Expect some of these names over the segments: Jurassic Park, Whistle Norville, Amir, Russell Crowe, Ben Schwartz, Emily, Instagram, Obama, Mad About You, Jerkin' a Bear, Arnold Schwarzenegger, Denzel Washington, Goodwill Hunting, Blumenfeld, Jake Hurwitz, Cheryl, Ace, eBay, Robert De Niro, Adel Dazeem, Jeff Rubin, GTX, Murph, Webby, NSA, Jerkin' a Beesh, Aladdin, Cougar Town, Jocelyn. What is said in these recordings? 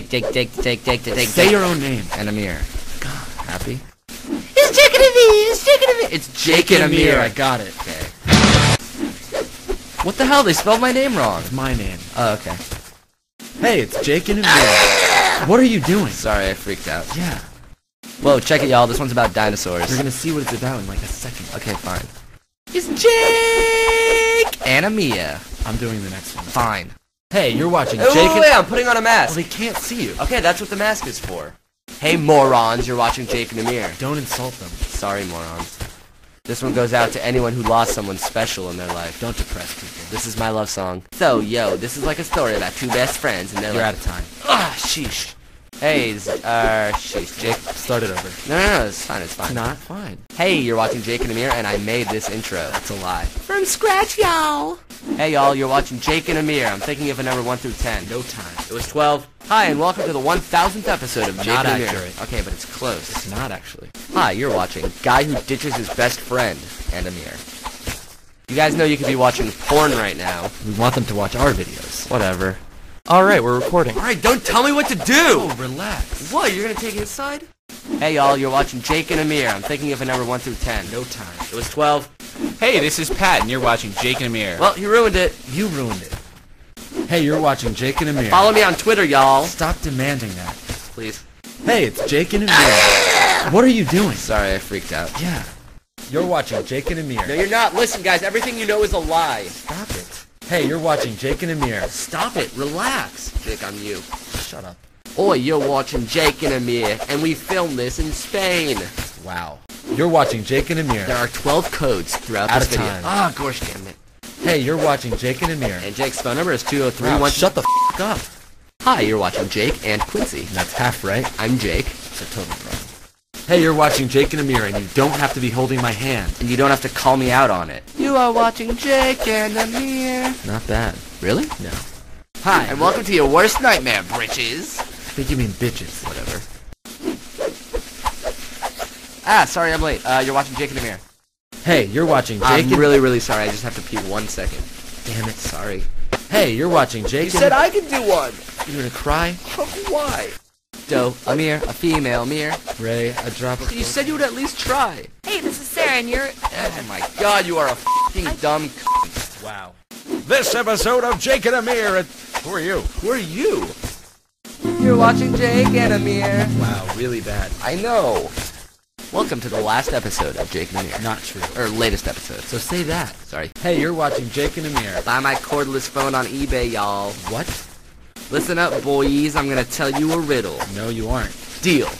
Jake. Say your own name. And Amir. God, happy? It's Jerkin' a Bear. It's Jerkin' a Bear. It's Jake and Amir. I got it. Okay. What the hell? They spelled my name wrong. It's my name. Oh, okay. Hey, it's Jerkin' a Bear. What are you doing? Sorry, I freaked out. Yeah. Whoa, check it, y'all. This one's about dinosaurs. You're gonna see what it's about in like a second. Okay, fine. It's Jake and Amir. I'm doing the next one. Fine. Hey, you're watching Jake. Wait, I'm putting on a mask. Well, they can't see you. Okay, that's what the mask is for. Hey, morons, you're watching Jake and Amir. Don't insult them. Sorry, morons. This one goes out to anyone who lost someone special in their life. Don't depress people. This is my love song. So, yo, this is like a story about two best friends, and they're like... You're out of time. Ah, sheesh. Hey, sheesh, Jake. Start it over. No, it's fine, it's fine. It's not fine. Hey, you're watching Jake and Amir, and I made this intro. That's a lie. From scratch, y'all. Hey, y'all, you're watching Jake and Amir. I'm thinking of a number 1 through 10. No time. It was 12. Hi, and welcome to the 1000th episode of Jake and Amir. Not accurate. Okay, but it's close. It's not, actually. Hi, you're watching Guy Who Ditches His Best Friend and Amir. You guys know you could be watching porn right now. We want them to watch our videos. Whatever. Alright, we're recording. Alright, don't tell me what to do! Oh, relax. What, you're gonna take his side? Hey, y'all, you're watching Jake and Amir. I'm thinking of a number 1 through 10. No time. It was 12. Hey, this is Pat, and you're watching Jake and Amir. Well, you ruined it. You ruined it. Hey, you're watching Jake and Amir. Follow me on Twitter, y'all. Stop demanding that. Please. Hey, it's Jake and Amir. What are you doing? Sorry, I freaked out. Yeah. You're watching Jake and Amir. No, you're not. Listen, guys, everything you know is a lie. Stop it. Hey, you're watching Jake and Amir. Stop it. Relax. Jake, I'm you. Shut up. Oi, you're watching Jake and Amir, and we filmed this in Spain. Wow. You're watching Jake and Amir. There are 12 codes throughout this video. Ah, gosh damn it. Hey, you're watching Jake and Amir. And Jake's phone number is 203-1... Wow, shut the f*** up. Hi, you're watching Jake and Quincy. That's half right. I'm Jake. It's a total problem. Hey, you're watching Jake and Amir, and you don't have to be holding my hand. And you don't have to call me out on it. You are watching Jake and Amir. Not bad. Really? No. Hi, and welcome to your worst nightmare, britches. I think you mean bitches. Whatever. Ah, sorry, I'm late. You're watching Jake and Amir. Hey, you're watching Jake and... I'm really, really sorry. I just have to pee 1 second. Damn it, sorry. Hey, you're watching Jake and... You said I could do one! You're gonna cry? Why? Doe, Amir, a female, Amir. Ray, a drop of... You said you would at least try. Hey, this is Sarah, and you're... Oh my god, you are a f***ing dumb c***. Wow. This episode of Jake and Amir... Who are you? Who are you? You're watching Jake and Amir. Wow, really bad. I know. Welcome to the last episode of Jake and Amir. Not true. Or latest episode. So say that. Sorry. Hey, you're watching Jake and Amir. Buy my cordless phone on eBay, y'all. What? Listen up, boys. I'm gonna tell you a riddle. No, you aren't. Deal.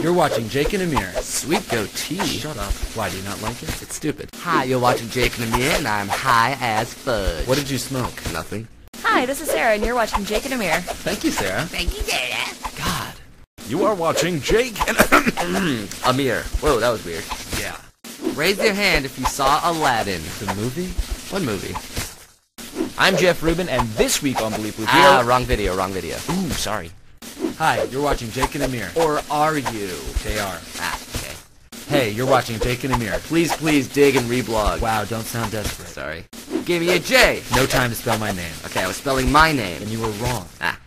You're watching Jake and Amir. Sweet goatee. Shut up. Why, do you not like it? It's stupid. Hi, you're watching Jake and Amir, and I'm high as fudge. What did you smoke? Nothing. Hi, this is Sarah, and you're watching Jake and Amir. Thank you, Sarah. Thank you, Sarah. God. You are watching Jake and Amir. Whoa, that was weird. Yeah. Raise your hand if you saw Aladdin. The movie? What movie? I'm Jeff Rubin, and this week on Bleep Bleep... Ah, wrong video, wrong video. Ooh, sorry. Hi, you're watching Jake and Amir. Or are you? They are. Ah, okay. Hey, you're watching Jake and Amir. Please, please dig and reblog. Wow, don't sound desperate. Sorry. Give me a J. No time to spell my name. Okay, I was spelling my name. And you were wrong. Ah.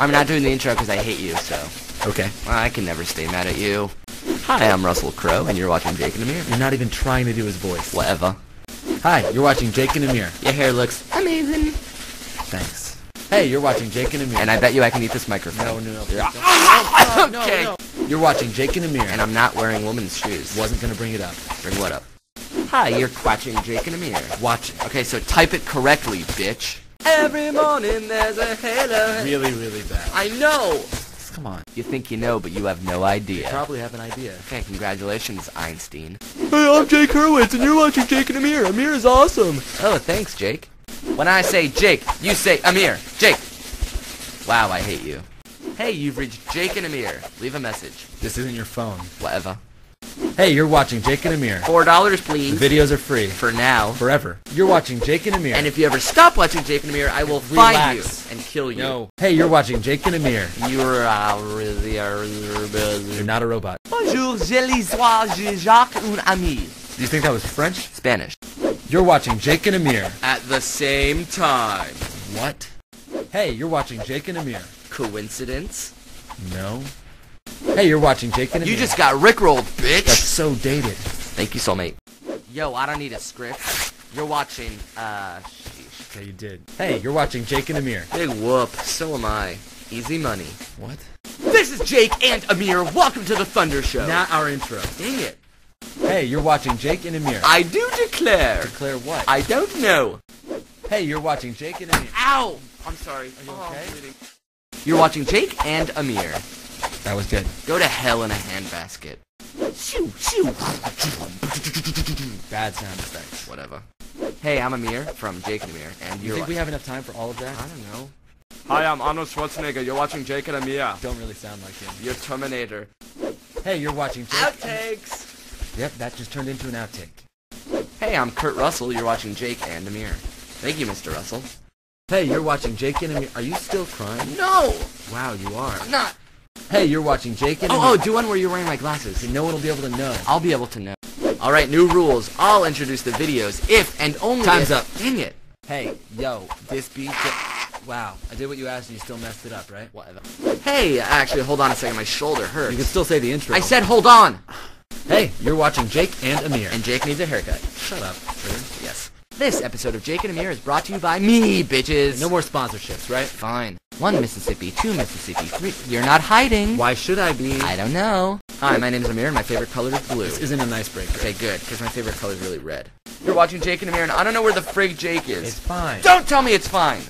I'm not doing the intro because I hate you, so... Okay. I can never stay mad at you. Hi, I'm Russell Crowe, and you're watching Jake and Amir. You're not even trying to do his voice. Whatever. Hi, you're watching Jake and Amir. Your hair looks amazing. Thanks. Hey, you're watching Jake and Amir. And I bet you I can eat this microphone. No, no, no. Okay. No. You're watching Jake and Amir. And I'm not wearing woman's shoes. Wasn't gonna bring it up. Bring what up? Hi, you're watching Jake and Amir. Watching. Okay, so type it correctly, bitch. Every morning there's a halo. Really, really bad. I know. Come on. You think you know, but you have no idea. You probably have an idea. Okay, congratulations, Einstein. Hey, I'm Jake Hurwitz, and you're watching Jake and Amir. Amir is awesome. Oh, thanks, Jake. When I say Jake, you say Amir. Jake. Wow, I hate you. Hey, you've reached Jake and Amir. Leave a message. This isn't your phone. Whatever. Hey, you're watching Jake and Amir. $4, please. The videos are free. For now. Forever. You're watching Jake and Amir. And if you ever stop watching Jake and Amir, I will find you and kill you. No. Hey, you're watching Jake and Amir. You're not a robot. Bonjour, je les sois, Jacques un ami. Do you think that was French? Spanish. You're watching Jake and Amir. At the same time. What? Hey, you're watching Jake and Amir. Coincidence? No. Hey, you're watching Jake and Amir. You just got rickrolled, bitch! That's so dated. Thank you, soulmate. Yo, I don't need a script. You're watching, sheesh. Yeah, you did. Hey, you're watching Jake and Amir. Big whoop. So am I. Easy money. What? This is Jake and Amir. Welcome to the Thunder Show. Not our intro. Dang it. Hey, you're watching Jake and Amir. I do declare. Declare what? I don't know. Hey, you're watching Jake and Amir. Ow! I'm sorry. Are you okay? You're watching Jake and Amir. That was good. Go to hell in a handbasket. Shoo, shoo. Bad sound effects. Whatever. Hey, I'm Amir from Jake and Amir, and you think we have enough time for all of that? I don't know. Hi, I'm Arnold Schwarzenegger. You're watching Jake and Amir. Don't really sound like him. You're Terminator. Hey, you're watching Jake. Outtakes. Yep, that just turned into an outtake. Hey, I'm Kurt Russell. You're watching Jake and Amir. Thank you, Mr. Russell. Hey, you're watching Jake and Amir. Are you still crying? No! Wow, you are. I'm not. Hey, you're watching Jake and Amir. Oh, do one where you're wearing my glasses. And no one will be able to know. I'll be able to know. Alright, new rules. I'll introduce the videos if and only Time's up. Dang it. Hey, yo, this beat... Wow, I did what you asked and you still messed it up, right? Whatever. Hey, actually, hold on a second. My shoulder hurts. You can still say the intro. I said hold on! Hey, you're watching Jake and Amir. And Jake needs a haircut. Shut up, sir. Yes. This episode of Jake and Amir is brought to you by me, bitches. No more sponsorships, right? Fine. 1 Mississippi, 2 Mississippi, 3... You're not hiding. Why should I be? I don't know. Hi, my name is Amir, and my favorite color is blue. This isn't a nice break. Okay, good, because my favorite color is really red. You're watching Jake and Amir, and I don't know where the frig Jake is. It's fine. Don't tell me it's fine.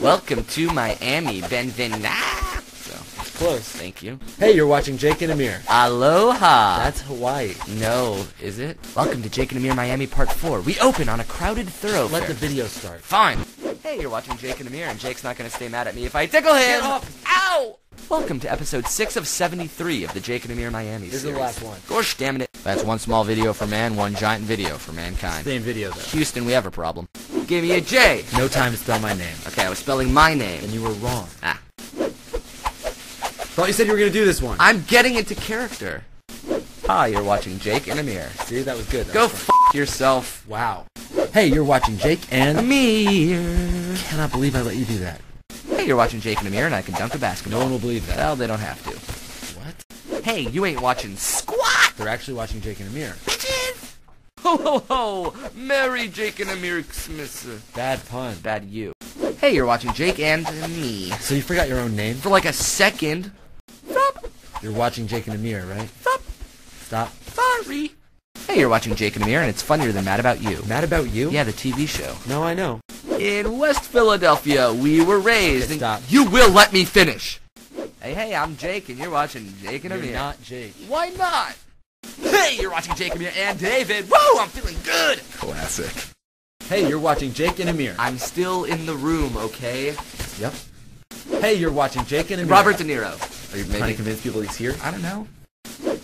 Welcome to Miami, Benvenah. So, it's close. Thank you. Hey, you're watching Jake and Amir. Aloha. That's Hawaii. No, is it? Welcome to Jake and Amir Miami Part 4. We open on a crowded thoroughfare. Let the video start. Fine. Hey, you're watching Jake and Amir, and Jake's not going to stay mad at me if I tickle him. Get up. Ow! Welcome to episode 6 of 73 of the Jake and Amir Miami series. This is the last one. Gosh damn it. That's one small video for man, one giant video for mankind. Same video, though. Houston, we have a problem. Give me a J. No time to spell my name. Okay, I was spelling my name. And you were wrong. Ah. Thought you said you were going to do this one. I'm getting into character. Hi, you're watching Jake and Amir. See, that was good. Go f*** yourself. Wow. Hey, you're watching Jake and Amir. Cannot believe I let you do that. Hey, you're watching Jake and Amir, and I can dunk a basketball. No one will believe that. Well, they don't have to. What? Hey, you ain't watching squat. They're actually watching Jake and Amir. Bitches! Ho ho ho! Merry Jake and Amir Christmas. Bad pun. Bad you. Hey, you're watching Jake and me. So you forgot your own name? For like a second. Stop. You're watching Jake and Amir, right? Stop. Stop. Sorry. Hey, you're watching Jake and Amir, and it's funnier than Mad About You. Mad About You? Yeah, the TV show. No, I know. In West Philadelphia, we were raised. Okay, stop. You will let me finish. Hey, hey, I'm Jake, and you're watching Jake and Amir. You're not Jake. Why not? Hey, you're watching Jake and Amir and David. Whoa, I'm feeling good. Classic. Hey, you're watching Jake and Amir. I'm still in the room, okay? Yep. Hey, you're watching Jake and Amir. Robert De Niro. Are you trying to convince people he's here? I don't know.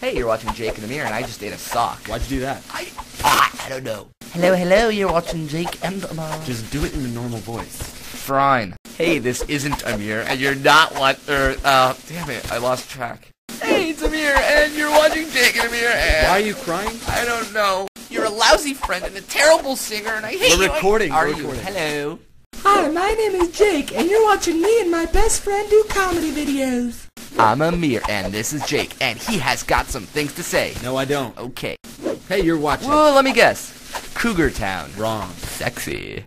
Hey, you're watching Jake and Amir, and I just ate a sock. Why'd you do that? I don't know. Hello, hello, you're watching Jake and Amir. Just do it in a normal voice. Fine. Hey, this isn't Amir, and you're not damn it, I lost track. Hey, it's Amir, and you're watching Jake and Amir, and... Why are you crying? I don't know. You're a lousy friend and a terrible singer, and I hate you. We're recording. Hello. Hi, my name is Jake, and you're watching me and my best friend do comedy videos. I'm Amir, and this is Jake, and he has got some things to say. No, I don't. Okay. Hey, you're watching... Whoa, let me guess. Cougar Town. Wrong. Sexy.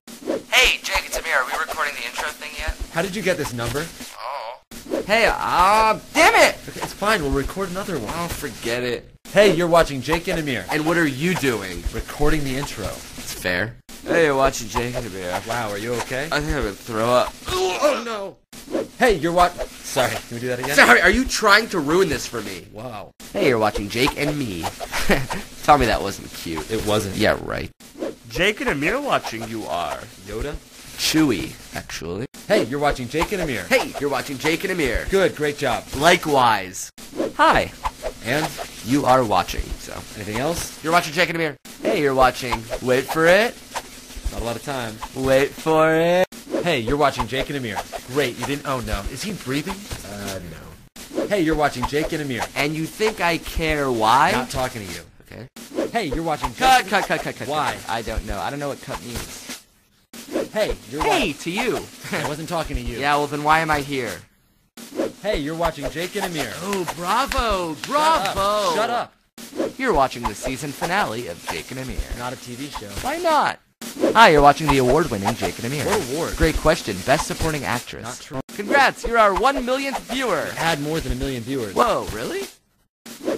Hey, Jake, it's Amir. Are we recording the intro thing yet? How did you get this number? Oh. Hey, damn it! Okay, it's fine. We'll record another one. Oh, forget it. Hey, you're watching Jake and Amir. And what are you doing? Recording the intro. It's fair. Hey, you're watching Jake and Amir. Wow, are you okay? I think I'm gonna throw up. Oh, no! Hey, you're watching... Sorry, can we do that again? Sorry, are you trying to ruin this for me? Wow. Hey, you're watching Jake and me. Tell me that wasn't cute. It wasn't. Yeah, right. Jake and Amir watching you are. Yoda? Chewy, actually. Hey, you're watching Jake and Amir. Hey, you're watching Jake and Amir. Good, great job. Likewise. Hi. And? You are watching, so. Anything else? You're watching Jake and Amir. Hey, you're watching... Wait for it. Not a lot of time. Wait for it. Hey, you're watching Jake and Amir. Great, you didn't... Oh, no. Is he breathing? No. Hey, you're watching Jake and Amir. And you think I care why? Not talking to you. Okay. Hey, you're watching Jake... Cut. Why? I don't know. I don't know what cut means. Hey, you're watching... Hey, to you. I wasn't talking to you. Yeah, well, then why am I here? Hey, you're watching Jake and Amir. Oh, bravo, bravo. Shut up. You're watching the season finale of Jake and Amir. Not a TV show. Why not? Hi, you're watching the award-winning Jake and Amir. What award? Great question. Best Supporting Actress. Not true. Congrats, you're our 1 millionth viewer. Add more than 1 million viewers. Whoa, really?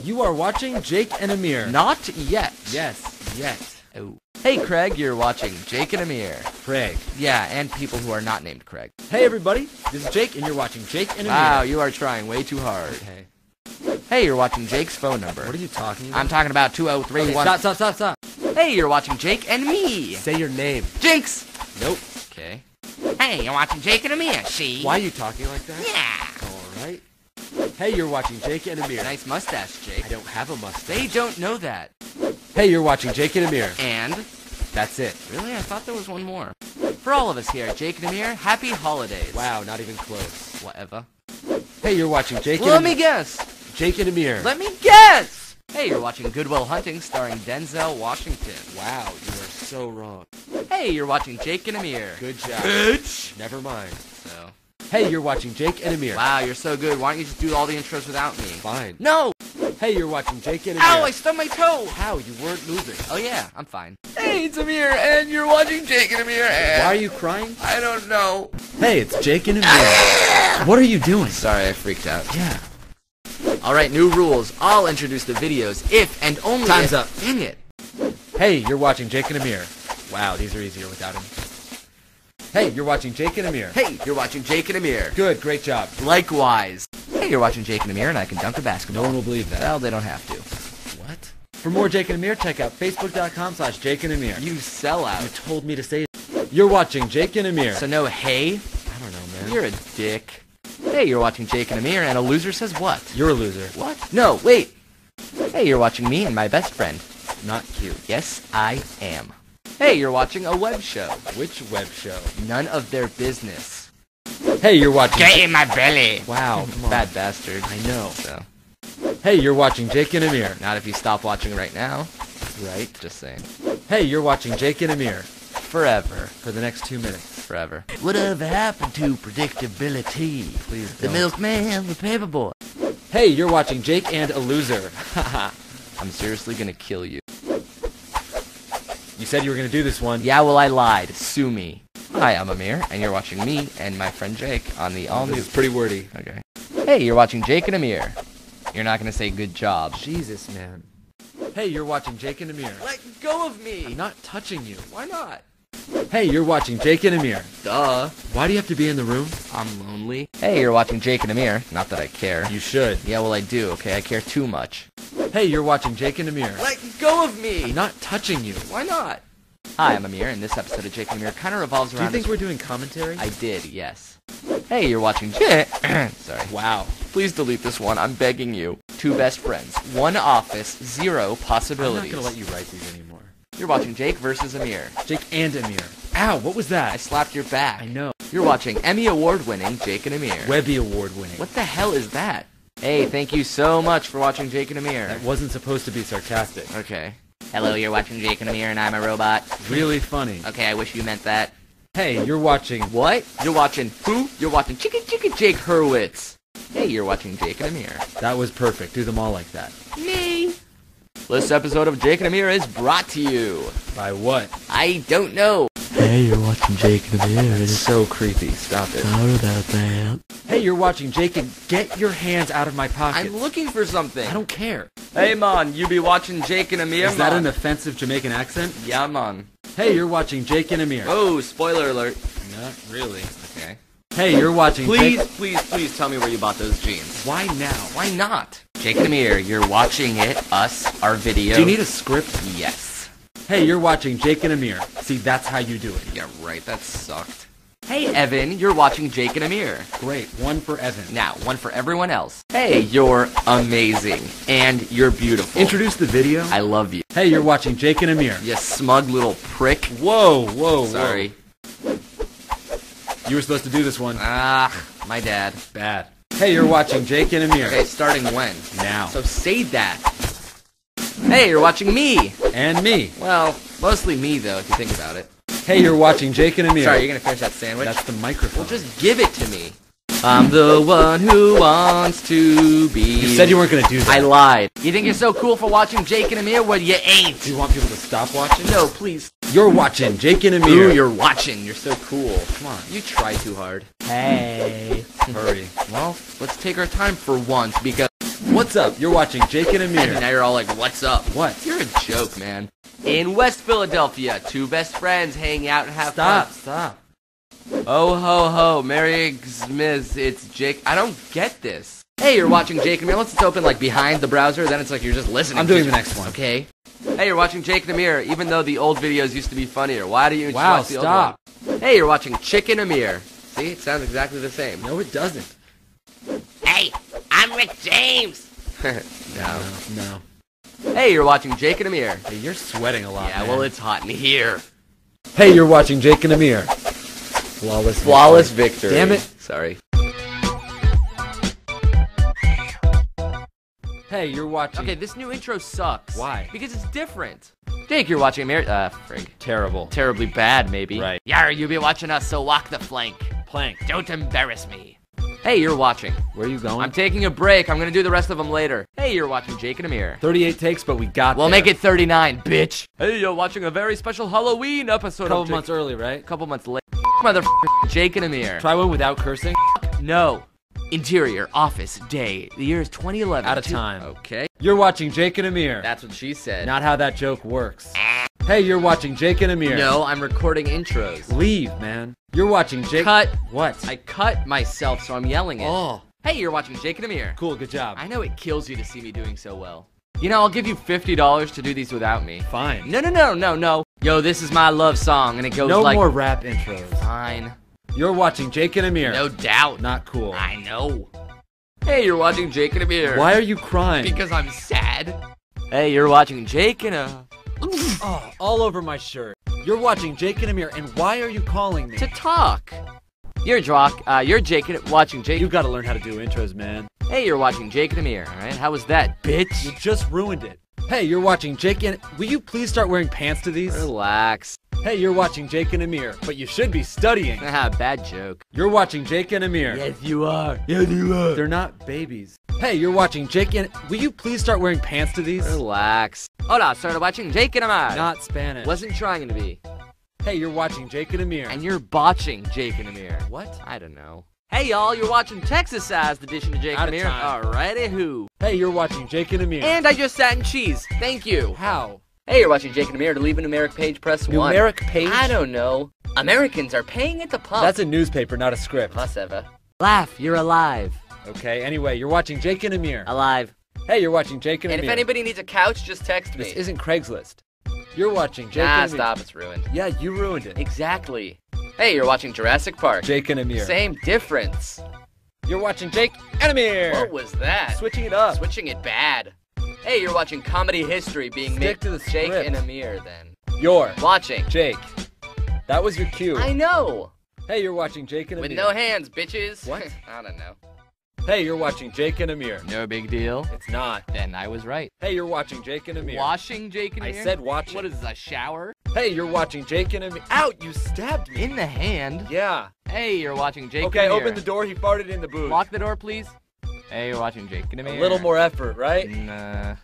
You are watching Jake and Amir. Not yet. Yes, yet. Oh. Hey, Craig, you're watching Jake and Amir. Craig. Yeah, and people who are not named Craig. Hey, everybody, this is Jake, and you're watching Jake and Amir. Wow, you are trying way too hard. Okay. Hey, you're watching Jake's phone number. What are you talking about? I'm talking about 2031. Okay, stop. Hey, you're watching Jake and me. Say your name. Jinx. Nope. Okay. Hey, you're watching Jake and Amir, see? Why are you talking like that? Yeah. All right. Hey, you're watching Jake and Amir. Nice mustache, Jake. I don't have a mustache. They don't know that. Hey, you're watching Jake and Amir. And? That's it. Really? I thought there was one more. For all of us here at Jake and Amir, happy holidays. Wow, not even close. Whatever. Hey, you're watching Jake and Amir. Let me guess. Jake and Amir. Let me guess! Hey, you're watching Goodwill Hunting starring Denzel Washington. Wow, you are so wrong. Hey, you're watching Jake and Amir. Good job. Bitch! Never mind. So. Hey, you're watching Jake and Amir. Wow, you're so good. Why don't you just do all the intros without me? Fine. No! Hey, you're watching Jake and Amir. Ow, I stubbed my toe! How? You weren't moving. Oh, yeah, I'm fine. Hey, it's Amir, and you're watching Jake and Amir, and... Why are you crying? I don't know. Hey, it's Jake and Amir. What are you doing? Sorry, I freaked out. Yeah. Alright, new rules. I'll introduce the videos if and only Time's if... up. Dang it. Hey, you're watching Jake and Amir. Wow, these are easier without him. Hey, you're watching Jake and Amir. Hey, you're watching Jake and Amir. Good, great job. Likewise. Hey, you're watching Jake and Amir, and I can dunk a basketball. No one will believe that. Well, they don't have to. What? For more Jake and Amir, check out facebook.com/Jake and Amir. You sell out. You told me to say it. You're watching Jake and Amir. So no hey? I don't know, man. You're a dick. Hey, you're watching Jake and Amir, and a loser says what? You're a loser. What? No, wait. Hey, you're watching me and my best friend. Not cute. Yes, I am. Hey, you're watching a web show. Which web show? None of their business. Hey, you're watching... Get in my belly! Wow, bad bastard. I know. So. Hey, you're watching Jake and Amir. Not if you stop watching right now. Right? Just saying. Hey, you're watching Jake and Amir. Forever. For the next 2 minutes. Forever. Whatever happened to predictability? Please don't. The milkman, the paperboy. Hey, you're watching Jake and a loser. Haha. I'm seriously gonna kill you. You said you were going to do this one. Yeah, well, I lied. Sue me. Hi, I'm Amir, and you're watching me and my friend Jake on the all-new... This is pretty wordy. Okay. Hey, you're watching Jake and Amir. You're not going to say good job. Jesus, man. Hey, you're watching Jake and Amir. Let go of me! I'm not touching you. Why not? Hey, you're watching Jake and Amir. Duh. Why do you have to be in the room? I'm lonely. Hey, you're watching Jake and Amir. Not that I care. You should. Yeah, well, I do, okay? I care too much. Hey, you're watching Jake and Amir. Let go of me! I'm not touching you. Why not? Hi, I'm Amir, and this episode of Jake and Amir kind of revolves around... Do you think we're doing commentary? I did, yes. Hey, you're watching Jake... Sorry. Wow. Please delete this one. I'm begging you. Two best friends. One office. Zero possibilities. I'm not going to let you write these anymore. You're watching Jake versus Amir. Jake and Amir. Ow, what was that? I slapped your back. I know. You're watching Emmy Award-winning Jake and Amir. Webby Award-winning. What the hell is that? Hey, thank you so much for watching Jake and Amir. That wasn't supposed to be sarcastic. Okay. Hello, you're watching Jake and Amir, and I'm a robot. Really funny. Okay, I wish you meant that. Hey, you're watching... What? You're watching who? You're watching Chicka Jake Hurwitz. Hey, you're watching Jake and Amir. That was perfect. Do them all like that. Me. This episode of Jake and Amir is brought to you... By what? I don't know. Hey, you're watching Jake and Amir. It's so creepy. Stop it. Sorry about that. Hey, you're watching Jake and... Get your hands out of my pocket. I'm looking for something. I don't care. Hey, man, you be watching Jake and Amir, Is that an offensive Jamaican accent? Yeah, man. Hey, you're watching Jake and Amir. Oh, spoiler alert. Not really. Okay. Hey, you're watching... Please tell me where you bought those jeans. Why now? Why not? Jake and Amir, you're watching it, us, our video. Do you need a script? Yes. Hey, you're watching Jake and Amir. See, that's how you do it. Yeah, right. That sucked. Hey, Evan, you're watching Jake and Amir. Great. One for Evan. Now, one for everyone else. Hey, you're amazing. And you're beautiful. Introduce the video. I love you. Hey, you're watching Jake and Amir. You smug little prick. Whoa. Sorry. You were supposed to do this one. Ah, my dad. Bad. Hey, you're watching Jake and Amir. Okay, starting when? Now. So say that. Hey, you're watching me. And me. Well, mostly me, though, if you think about it. Hey, you're watching Jake and Amir. Sorry, you're going to finish that sandwich? That's the microphone. Well, just give it to me. I'm the one who wants to be. You said you weren't gonna do that. I lied. You think you're so cool for watching Jake and Amir? Well, you ain't. Do you want people to stop watching? No, please. You're watching Jake and Amir. Ooh, you're watching. You're so cool. Come on, you try too hard. Hey. Hurry. Well, let's take our time for once because. What's up? You're watching Jake and Amir. And now you're all like, what's up? What? You're a joke, man. In West Philadelphia, two best friends hang out and have fun. Stop. Oh ho ho, Merry Xmas, it's Jake. I don't get this. Hey, you're watching Jake and Amir. Unless it's open like behind the browser, then it's like you're just listening. I'm doing the next one. Okay. Hey, you're watching Jake and Amir, even though the old videos used to be funnier. Why do you just watch the old one? Hey, you're watching Chicken Amir. See, it sounds exactly the same. No, it doesn't. Hey, I'm Rick James. No. Hey, you're watching Jake and Amir. Hey, you're sweating a lot. Yeah, man. Well, it's hot in here. Hey, you're watching Jake and Amir. Flawless victory. Damn it. Sorry. Hey, you're watching... Okay, this new intro sucks. Why? Because it's different. Jake, you're watching Amir... frig. Terrible. Terribly bad, maybe. Right. Yar, you be watching us, so walk the plank. Don't embarrass me. Hey, you're watching. Where are you going? I'm taking a break. I'm gonna do the rest of them later. Hey, you're watching Jake and Amir. 38 takes, but we got We'll make it 39, bitch. Hey, you're watching a very special Halloween episode of Jake. Couple months early, right? Couple months late. Motherfucker, Jake and Amir. Try one without cursing? No. Interior, office, day. The year is 2011. Out of time. Okay. You're watching Jake and Amir. That's what she said. Not how that joke works. Hey, you're watching Jake and Amir. No, I'm recording intros. Leave, man. You're watching Jake. Cut. What? I cut myself, so I'm yelling it. Oh. Hey, you're watching Jake and Amir. Cool, good job. I know it kills you to see me doing so well. You know, I'll give you $50 to do these without me. Fine. No. Yo, this is my love song, and it goes like... No more rap intros. Fine. You're watching Jake and Amir. No doubt. Not cool. I know. Hey, you're watching Jake and Amir. Why are you crying? Because I'm sad. Hey, you're watching Jake and Oh, all over my shirt. You're watching Jake and Amir, and why are you calling me? To talk. You're Jake and... Watching Jake... You gotta learn how to do intros, man. Hey, you're watching Jake and Amir, alright? How was that, bitch? You just ruined it. Hey, you're watching Jake and... Will you please start wearing pants to these? Relax. Hey, you're watching Jake and Amir, but you should be studying. Haha, bad joke. You're watching Jake and Amir. Yes, you are. Yes, you are. They're not babies. Hey, you're watching Jake and... Will you please start wearing pants to these? Relax. Hola, started watching Jake and Amir. Not Spanish. Wasn't trying to be. Hey, you're watching Jake and Amir. And you're botching Jake and Amir. What? I don't know. Hey, y'all, you're watching Texas Sized Edition of Jake and Amir. Alrighty, who? Hey, you're watching Jake and Amir. And I just sat in cheese. Thank you. How? Hey, you're watching Jake and Amir. To leave a numeric page, press 1. Numeric page? I don't know. Americans are paying at the pump. That's a newspaper, not a script. Plus, Eva. Laugh, you're alive. Okay, anyway, you're watching Jake and Amir. Alive. Hey, you're watching Jake and Amir. And if anybody needs a couch, just text me. This isn't Craigslist. You're watching Jake and Amir. Nah, stop, it's ruined. Yeah, you ruined it. Exactly. Hey, you're watching Jurassic Park. Jake and Amir. Same difference. You're watching Jake and Amir. What was that? Switching it up. Switching it bad. Hey, you're watching Comedy History being made to the Jake and Amir then. You're watching Jake. That was your cue. I know. Hey, you're watching Jake and Amir. With no hands, bitches. What? I don't know. Hey, you're watching Jake and Amir. No big deal. It's not. Then I was right. Hey, you're watching Jake and Amir. Washing Jake and Amir? I said watching. What is this, a shower? Hey, you're watching Jake and Amir. Out! You stabbed me! In the hand? Yeah. Hey, you're watching Jake and Amir. Okay, open the door. He farted in the booth. Lock the door, please. Hey, you're watching Jake and Amir. A little more effort, right? Nah.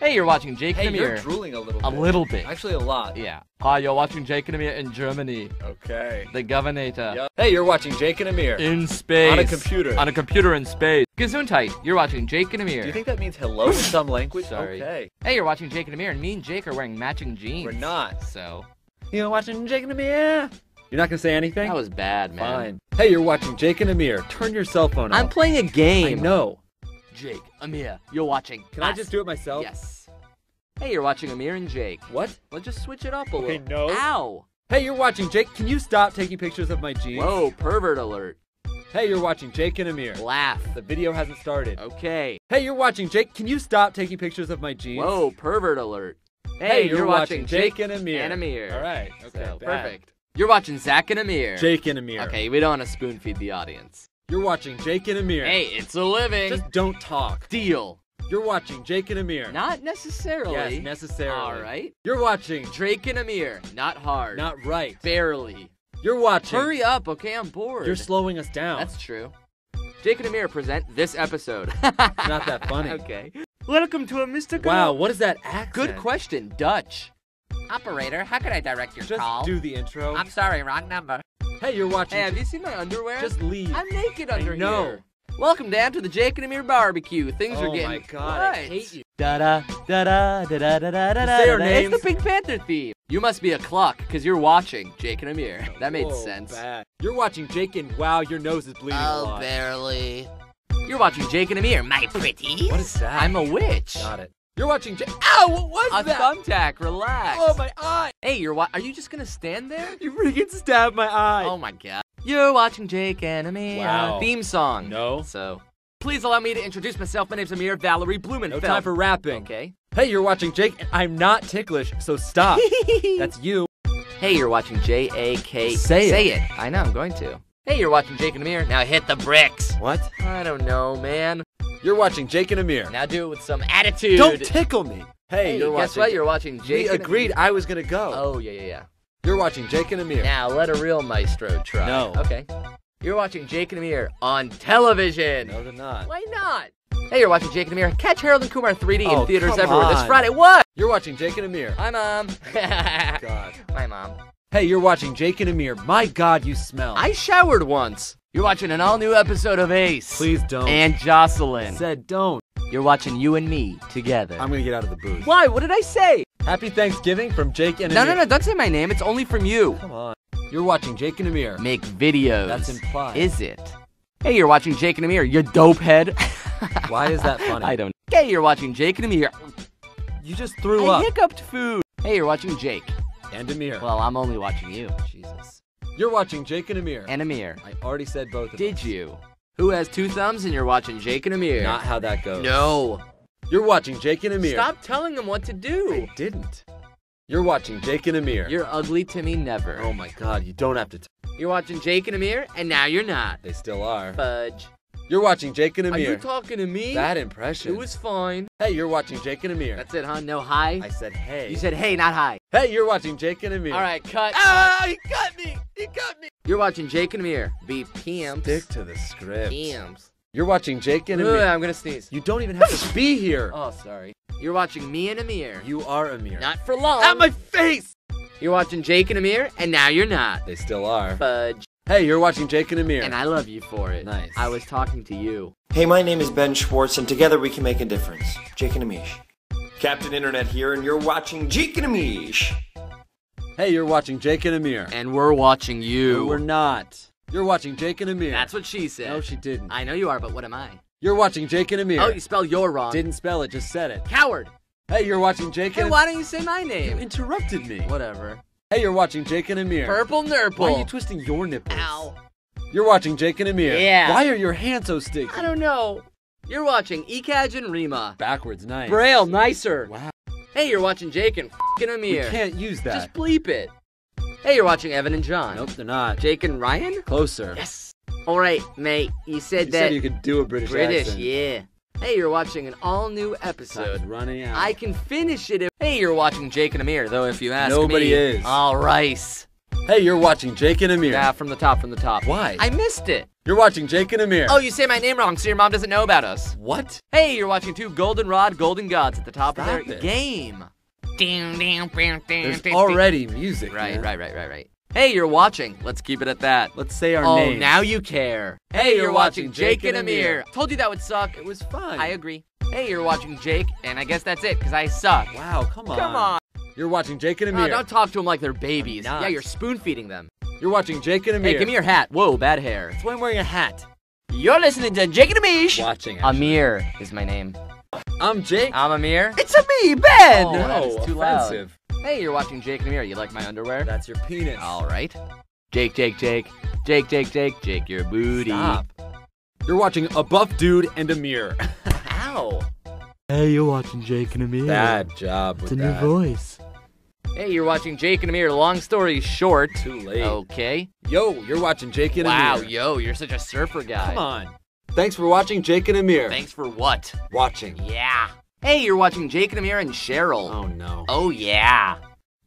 Hey, you're watching Jake and Amir. You're drooling a little bit. A little bit. Actually, a lot. Yeah. Hi, you're watching Jake and Amir in Germany. Okay. The Governator. Yep. Hey, you're watching Jake and Amir. In space. On a computer. On a computer in space. Gesundheit. You're watching Jake and Amir. Do you think that means hello in some language? Sorry. Okay. Hey, you're watching Jake and Amir, and me and Jake are wearing matching jeans. We're not. So. You're watching Jake and Amir. You're not gonna say anything? That was bad, man. Fine. Hey, you're watching Jake and Amir. Turn your cell phone off. I'm playing a game. I know. Jake, Amir, you're watching. Can I just do it myself? Yes. Hey, you're watching Amir and Jake. What? Let's just switch it up a little. No. Ow! Hey, you're watching Jake. Can you stop taking pictures of my jeans? Whoa, pervert alert. Hey, you're watching Jake and Amir. Laugh. The video hasn't started. Okay. Hey, you're watching Jake. Can you stop taking pictures of my jeans? Whoa, pervert alert. Hey, you're watching Jake and Amir. All right. Okay. So, perfect. You're watching Zach and Amir. Jake and Amir. Okay, we don't want to spoon feed the audience. You're watching Jake and Amir. Hey, it's a living. Just don't talk. Deal. You're watching Jake and Amir. Not necessarily. Yes, necessarily. All right. You're watching Jake and Amir. Not hard. Not right. Barely. You're watching. Hurry up, okay? I'm bored. You're slowing us down. That's true. Jake and Amir present this episode. Not that funny. Okay. Welcome to a mystical... Wow, what is that accent? Good question. Dutch. Operator, how can I direct your call? Just do the intro. I'm sorry, wrong number. Hey, you're watching... Hey, have you seen my underwear? Just leave. I'm naked under here. Welcome down to the Jake and Amir barbecue. Things are getting... Oh my god, I hate you. Da-da, da-da, da-da, da-da, da-da. Say our names. It's the Pink Panther theme. You must be a clock, because you're watching Jake and Amir. That made sense. Bad. You're watching Jake and wow, your nose is bleeding a lot. Oh, barely. You're watching Jake and Amir, my pretty. What is that? I'm a witch. Got it. You're watching Jake. Ow, what was that? A thumbtack, relax. Oh, my eye. Hey, are you just going to stand there? You freaking stabbed my eye. Oh, my god. You're watching Jake and Amir. Wow. Theme song. No. So, please allow me to introduce myself. My name's Amir Valerie Blumenfeld. No time for rapping. Okay. Hey, you're watching Jake, and I'm not ticklish, so stop. That's you. Hey, you're watching J-A-K. Say it. I know, I'm going to. Hey, you're watching Jake and Amir. Now hit the bricks. What? I don't know, man. You're watching Jake and Amir. Now do it with some attitude. Don't tickle me. Hey you're guess what? You're watching Jake and Amir. We agreed I was going to go. Oh, yeah. You're watching Jake and Amir. Now let a real maestro try. No. Okay. You're watching Jake and Amir on television. No, they're not. Why not? Hey, you're watching Jake and Amir. Catch Harold and Kumar 3D in theaters everywhere this Friday. What? You're watching Jake and Amir. Hi, Mom. Oh, God. My mom. Hey, you're watching Jake and Amir. My God, you smell. I showered once. You're watching an all-new episode of Ace. Please don't. And Jocelyn. I said don't. You're watching you and me together. I'm going to get out of the booth. Why? What did I say? Happy Thanksgiving from Jake and Amir. No, don't say my name. It's only from you. Come on. You're watching Jake and Amir. Make videos. That's implied. Is it? Hey, you're watching Jake and Amir. You dope head. Why is that funny? I don't know. Hey, you're watching Jake and Amir. You just threw up. I hiccuped food. Hey, you're watching Jake. And Amir. Well, I'm only watching you. Jesus. You're watching Jake and Amir. And Amir. I already said both of them. Did you? Who has two thumbs and you're watching Jake and Amir? Not how that goes. No. You're watching Jake and Amir. Stop telling them what to do. I didn't. You're watching Jake and Amir. You're ugly to me never. Oh my god, you don't have to You're watching Jake and Amir, and now you're not. They still are. Fudge. You're watching Jake and Amir. Are you talking to me? That impression. It was fine. Hey, you're watching Jake and Amir. That's it, huh? No hi? I said hey. You said hey, not hi. Hey, you're watching Jake and Amir. All right, cut. Ah, he cut me! He cut me! You're watching Jake and Amir. Be pimps. Stick to the script. Pimps. You're watching Jake and Amir. I'm gonna sneeze. You don't even have to be here. Oh, sorry. You're watching me and Amir. You are Amir. Not for long. Out my face! You're watching Jake and Amir, and now you're not. They still are. Fudge. Hey, you're watching Jake and Amir. And I love you for it. Nice. I was talking to you. Hey, my name is Ben Schwartz, and together we can make a difference. Jake and Amir. Captain Internet here, and you're watching Jake and Amir. Hey, you're watching Jake and Amir. And we're watching you. No, we're not. You're watching Jake and Amir. That's what she said. No, she didn't. I know you are, but what am I? You're watching Jake and Amir. Oh, you spelled your wrong. Didn't spell it, just said it. Coward. Hey, you're watching Jake and... Hey, why don't you say my name? You interrupted me. Whatever. Hey, you're watching Jake and Amir. Purple nurple. Why are you twisting your nipples? Ow. You're watching Jake and Amir. Yeah. Why are your hands so sticky? I don't know. You're watching Ekaj and Rima. Backwards, nice. Braille, nicer. Wow. Hey, you're watching Jake and f***ing Amir. You can't use that. Just bleep it. Hey, you're watching Evan and John. Nope, they're not. Jake and Ryan? Closer. Yes. All right, mate. You said you could do a British accent. British, yeah. Hey, you're watching an all-new episode. Running out. I can finish it if... Hey, you're watching Jake and Amir, though, if you ask me. Nobody is. All right. Hey, you're watching Jake and Amir. Yeah, from the top. Why? I missed it. You're watching Jake and Amir. Oh, you say my name wrong, so your mom doesn't know about us. What? Hey, you're watching two golden gods at the top of their game. There's already music. Right. Hey, you're watching. Let's keep it at that. Let's say our names. Oh, now you care. Hey, you're watching Jake and Amir. Told you that would suck. It was fun. I agree. Hey, you're watching Jake, and I guess that's it, because I suck. Wow, come on. You're watching Jake and Amir. Oh, don't talk to them like they're babies. Yeah, you're spoon-feeding them. You're watching Jake and Amir. Hey, give me your hat. Whoa, bad hair. That's why I'm wearing a hat. You're listening to Jake and Amir. Watching, actually. Amir is my name. I'm Jake. I'm Amir. It's-a me, Ben! Oh, no, too offensive. Loud. Hey, you're watching Jake and Amir. You like my underwear? That's your penis. All right. Jake, your booty. Stop. You're watching a buff dude and Amir. Ow. Hey, you're watching Jake and Amir. Bad job with that. It's a new voice. Hey, you're watching Jake and Amir. Long story short. Too late. Okay. Yo, you're watching Jake and Amir. Wow, yo, you're such a surfer guy. Come on. Thanks for watching Jake and Amir. Thanks for what? Watching. Yeah. Hey, you're watching Jake and Amir and Cheryl. Oh, no. Oh, yeah.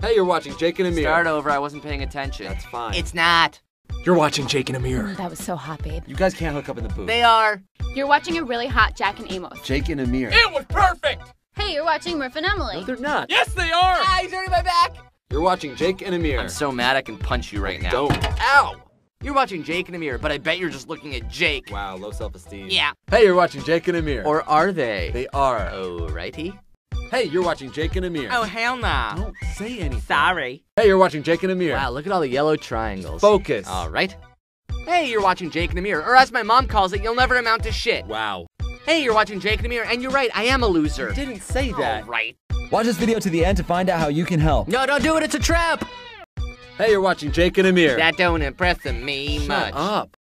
Hey, you're watching Jake and Amir. Start over, I wasn't paying attention. That's fine. It's not. You're watching Jake and Amir. That was so hot, babe. You guys can't hook up in the booth. They are. You're watching a really hot Jack and Amos. Jake and Amir. It was perfect! Hey, you're watching Murph and Emily. No, they're not. Yes, they are! Ah, he's hurting my back! You're watching Jake and Amir. I'm so mad I can punch you right now. Don't. Ow! You're watching Jake and Amir, but I bet you're just looking at Jake. Wow, low self-esteem. Yeah. Hey, you're watching Jake and Amir. Or are they? They are. Alrighty. Hey, you're watching Jake and Amir. Oh, hell nah. Don't say anything. Sorry. Hey, you're watching Jake and Amir. Wow, look at all the yellow triangles. Focus. Alright. Hey, you're watching Jake and Amir, or as my mom calls it, you'll never amount to shit. Wow. Hey, you're watching Jake and Amir, and you're right, I am a loser. You didn't say that. Alright. Watch this video to the end to find out how you can help. No, don't do it, it's a trap! Hey, you're watching Jake and Amir. That don't impress me much. Shut up.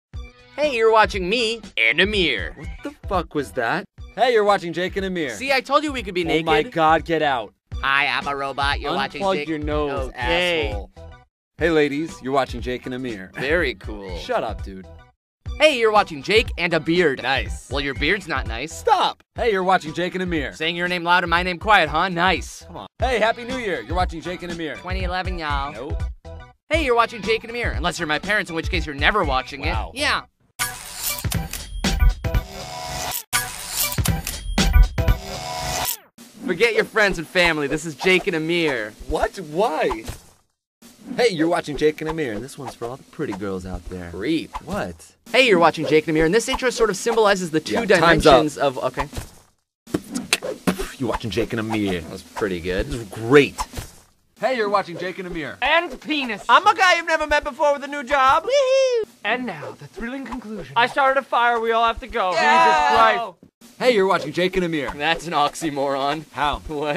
Hey, you're watching me and Amir. What the fuck was that? Hey, you're watching Jake and Amir. See, I told you we could be naked. Oh my god, get out. Hi, I'm a robot. You're watching Jake. Unplug your nose, asshole. Hey, ladies, you're watching Jake and Amir. Very cool. Shut up, dude. Hey, you're watching Jake and a beard. Nice. Well, your beard's not nice. Stop. Hey, you're watching Jake and Amir. Saying your name loud and my name quiet, huh? Nice. Come on. Hey, Happy New Year. You're watching Jake and Amir. 2011, y'all. Nope. Hey, you're watching Jake and Amir, unless you're my parents, in which case you're never watching it. Yeah. Forget your friends and family, this is Jake and Amir. What? Why? Hey, you're watching Jake and Amir, and this one's for all the pretty girls out there. Creep. What? Hey, you're watching Jake and Amir, and this intro sort of symbolizes the two dimensions of, okay. You're watching Jake and Amir. That was pretty good. This was great. Hey, you're watching Jake and Amir. And penis. I'm a guy you've never met before with a new job. Woohoo! And now, the thrilling conclusion. I started a fire, we all have to go. Yeah. Jesus Christ. Hey, you're watching Jake and Amir. That's an oxymoron. How? What?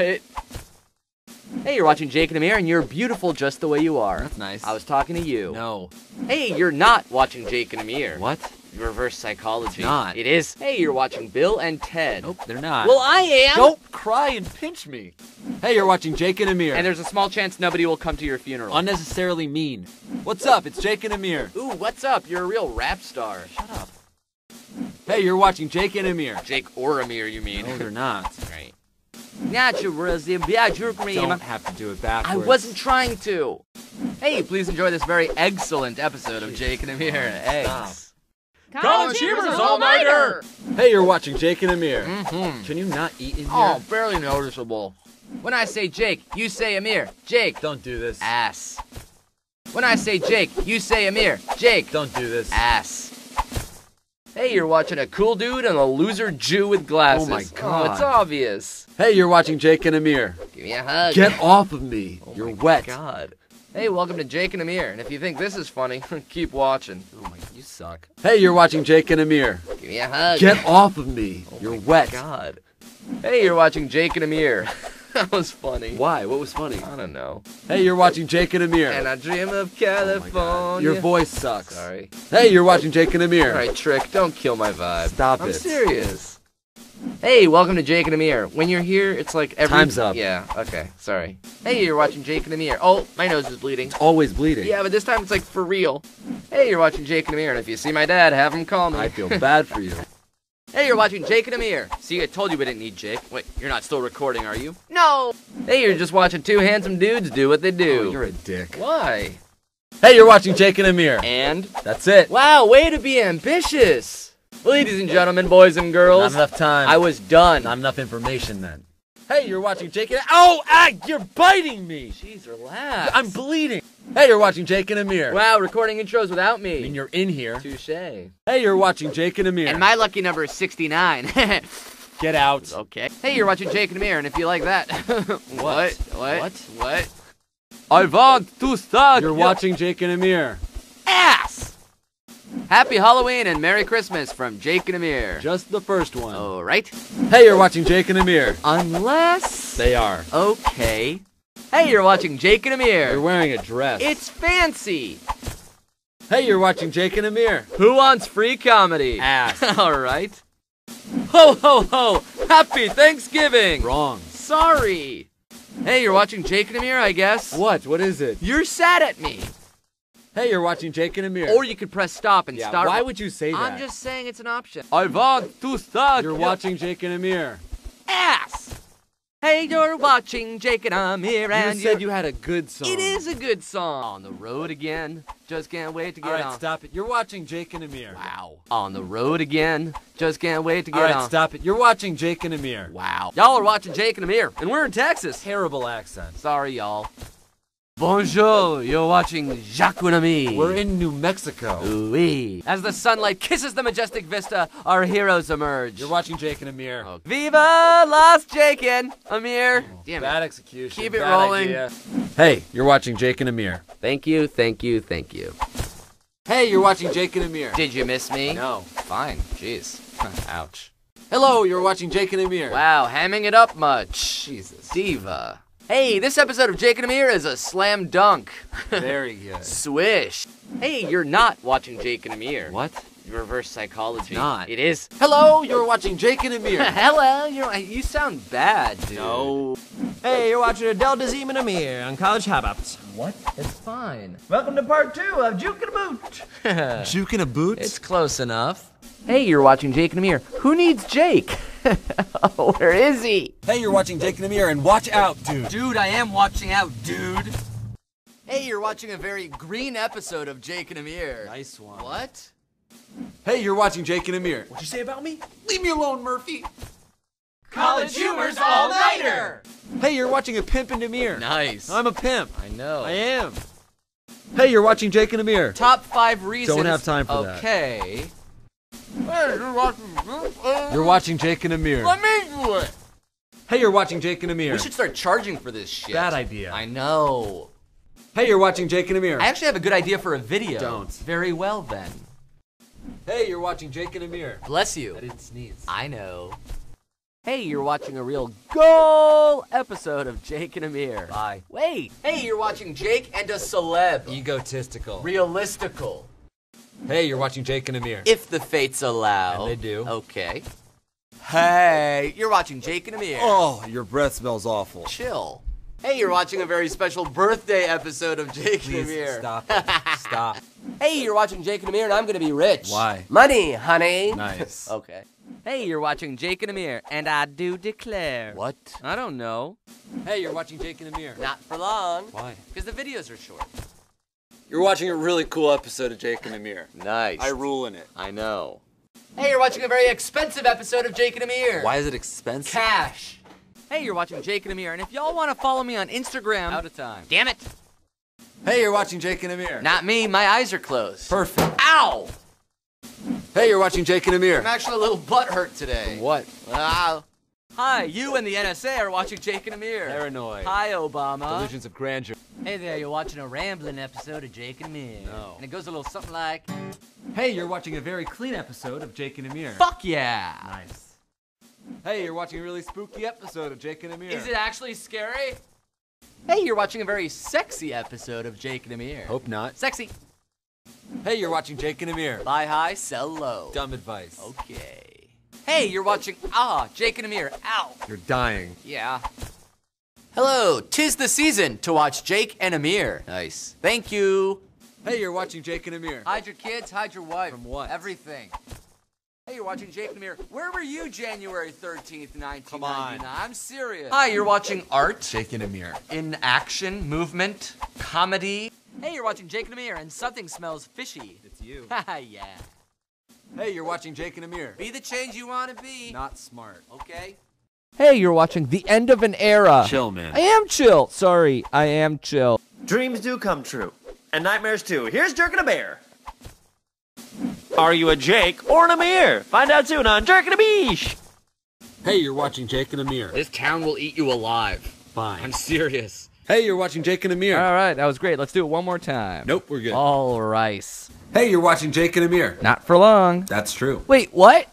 Hey, you're watching Jake and Amir, and you're beautiful just the way you are. That's nice. I was talking to you. No. Hey, you're not watching Jake and Amir. What? Reverse psychology. It's not. It is. Hey, you're watching Bill and Ted. Nope, they're not. Well, I am. Don't cry and pinch me. Hey, you're watching Jake and Amir. And there's a small chance nobody will come to your funeral. Unnecessarily mean. What's up? It's Jake and Amir. Ooh, what's up? You're a real rap star. Shut up. Hey, you're watching Jake and Amir. Jake or Amir, you mean? No, they're not. Right. Don't have to do it backwards. I wasn't trying to. Hey, please enjoy this very excellent episode of Jake and Amir. Eggs. College Achievers All-Nighter! Hey, you're watching Jake and Amir. Mm-hmm. Can you not eat in here? Oh, barely noticeable. When I say Jake, you say Amir. Jake. Don't do this. Ass. When I say Jake, you say Amir. Jake. Don't do this. Ass. Hey, you're watching a cool dude and a loser Jew with glasses. Oh my god. Oh, it's obvious. Hey, you're watching Jake and Amir. Give me a hug. Get off of me. Oh, you're wet. God. Hey, welcome to Jake and Amir, and if you think this is funny, keep watching. Oh my, you suck. Hey, you're watching Jake and Amir. Give me a hug. Get off of me. Oh, you're wet. God. Hey, you're watching Jake and Amir. That was funny. Why? What was funny? I don't know. Hey, you're watching Jake and Amir. And I dream of California. Oh, your voice sucks. Sorry. Hey, you're watching Jake and Amir. All right, Trick, don't kill my vibe. Stop it. I'm serious. Hey, welcome to Jake and Amir. When you're here, it's like every... Time's up. Yeah, okay, sorry. Hey, you're watching Jake and Amir. Oh, my nose is bleeding. It's always bleeding. Yeah, but this time it's like for real. Hey, you're watching Jake and Amir, and if you see my dad, have him call me. I feel bad for you. Hey, you're watching Jake and Amir. See, I told you we didn't need Jake. Wait, you're not still recording, are you? No! Hey, you're just watching two handsome dudes do what they do. Oh, you're a dick. Why? Hey, you're watching Jake and Amir. And? That's it. Wow, way to be ambitious. Ladies and gentlemen, boys and girls. Not enough time. I was done. Not enough information then. Hey, you're watching Jake and... Oh, ah, you're biting me! Jeez, relax. I'm bleeding. Hey, you're watching Jake and Amir. Wow, recording intros without me. I mean, you're in here. Touche. Hey, you're watching Jake and Amir. And my lucky number is 69. Get out. Okay. Hey, you're watching Jake and Amir, and if you like that... What? What? What? What? I want to suck. You're watching Jake and Amir. Ass! Happy Halloween and Merry Christmas from Jake and Amir. Just the first one. All right. Hey, you're watching Jake and Amir. Unless... They are. Okay. Hey, you're watching Jake and Amir. You're wearing a dress. It's fancy. Hey, you're watching Jake and Amir. Who wants free comedy? Ass. All right. Ho, ho, ho. Happy Thanksgiving. Wrong. Sorry. Hey, you're watching Jake and Amir, I guess. What? What is it? You're sad at me. Hey, you're watching Jake and Amir. Or you could press stop and start. Why would you say that? I'm just saying it's an option. I want to suck. You're watching Jake and Amir. Ass! Hey, way, you're watching Jake and Amir. And you said you had a good song. It is a good song. On the road again, just can't wait to get on. All right, stop it. You're watching Jake and Amir. Wow. On the road again, just can't wait to get on. All right, stop it. You're watching Jake and Amir. Wow. Y'all are watching Jake and Amir, and we're in Texas. Terrible accent. Sorry, y'all. Bonjour, you're watching Jacques and Amir. We're in New Mexico. Oui. As the sunlight kisses the majestic vista, our heroes emerge. You're watching Jake and Amir. Okay. Viva Las Jake and Amir. Oh, damn bad it. Execution. Keep it rolling. Idea. Hey, you're watching Jake and Amir. Thank you, thank you, thank you. Hey, you're watching Jake and Amir. Did you miss me? No. Fine, jeez. Ouch. Hello, you're watching Jake and Amir. Wow, hamming it up much. Jesus. Diva. Hey, this episode of Jake and Amir is a slam dunk. Very good. Swish. Hey, you're not watching Jake and Amir. What? Reverse psychology. Not. It is. Hello, you're watching Jake and Amir. Hello, you sound bad, dude. No. Hey, you're watching Adel Dazeem and Amir on College Hop-Ups. What? It's fine. Welcome to part 2 of Juke and a Boot. Juke and a Boot? It's close enough. Hey, you're watching Jake and Amir. Who needs Jake? Oh, where is he? Hey, you're watching Jake and Amir, and watch out, dude. Dude, I am watching out, dude. Hey, you're watching a very green episode of Jake and Amir. Nice one. What? Hey, you're watching Jake and Amir. What'd you say about me? Leave me alone, Murphy. College humor's all-nighter. Hey, you're watching a pimp and Amir. Nice. I'm a pimp. I know. I am. Hey, you're watching Jake and Amir. Top 5 reasons. Don't have time for that. Okay. Hey, you're watching Jake and Amir. Let me do it. Hey, you're watching Jake and Amir. We should start charging for this shit. Bad idea. I know. Hey, you're watching Jake and Amir. I actually have a good idea for a video. Don't. Very well, then. Hey, you're watching Jake and Amir. Bless you. I didn't sneeze. I know. Hey, you're watching a real goal episode of Jake and Amir. Bye. Wait. Hey, you're watching Jake and a celeb. Egotistical. Realistical. Hey, you're watching Jake and Amir. If the fates allow. And they do. Okay. Hey, you're watching Jake and Amir. Oh, your breath smells awful. Chill. Hey, you're watching a very special birthday episode of Jake and Amir. Stop it. Stop. Hey, you're watching Jake and Amir, and I'm gonna be rich. Why? Money, honey. Nice. Okay. Hey, you're watching Jake and Amir, and I do declare. What? I don't know. Hey, you're watching Jake and Amir. Not for long. Why? Because the videos are short. You're watching a really cool episode of Jake and Amir. Nice. I rule in it. I know. Hey, you're watching a very expensive episode of Jake and Amir. Why is it expensive? Cash. Hey, you're watching Jake and Amir, and if y'all want to follow me on Instagram... Out of time. Damn it. Hey, you're watching Jake and Amir. Not me. My eyes are closed. Perfect. Ow! Hey, you're watching Jake and Amir. I'm actually a little butthurt today. What? Hi, you and the NSA are watching Jake and Amir. Paranoid. Hi, Obama. Delusions of grandeur. Hey there, you're watching a rambling episode of Jake and Amir. No. And it goes a little something like... Hey, you're watching a very clean episode of Jake and Amir. Fuck yeah! Nice. Hey, you're watching a really spooky episode of Jake and Amir. Is it actually scary? Hey, you're watching a very sexy episode of Jake and Amir. Hope not. Sexy. Hey, you're watching Jake and Amir. Buy high, sell low. Dumb advice. Okay. Hey, you're watching Jake and Amir. Ow. You're dying. Yeah. Hello, tis the season to watch Jake and Amir. Nice. Thank you. Hey, you're watching Jake and Amir. Hide your kids, hide your wife. From what? Everything. Hey, you're watching Jake and Amir. Where were you January 13th, 1999? Come on. I'm serious. Hi, you're watching art. Jake and Amir. In action, movement, comedy. Hey, you're watching Jake and Amir, and something smells fishy. It's you. Haha, yeah. Hey, you're watching Jake and Amir. Be the change you want to be. Not smart. Okay. Hey, you're watching The End of an Era. Chill, man. I am chill. Sorry, I am chill. Dreams do come true. And nightmares too. Here's Jerkin' a Bear. Are you a Jake or an Amir? Find out soon on Jerkin' a Beesh. Hey, you're watching Jake and Amir. This town will eat you alive. Fine. I'm serious. Hey, you're watching Jake and Amir. All right, that was great. Let's do it one more time. Nope, we're good. All rice. Hey, you're watching Jake and Amir. Not for long. That's true. Wait, what?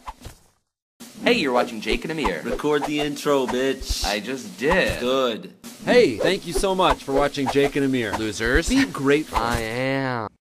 Hey, you're watching Jake and Amir. Record the intro, bitch. I just did. Good. Hey, thank you so much for watching Jake and Amir. Losers. Be grateful. I am.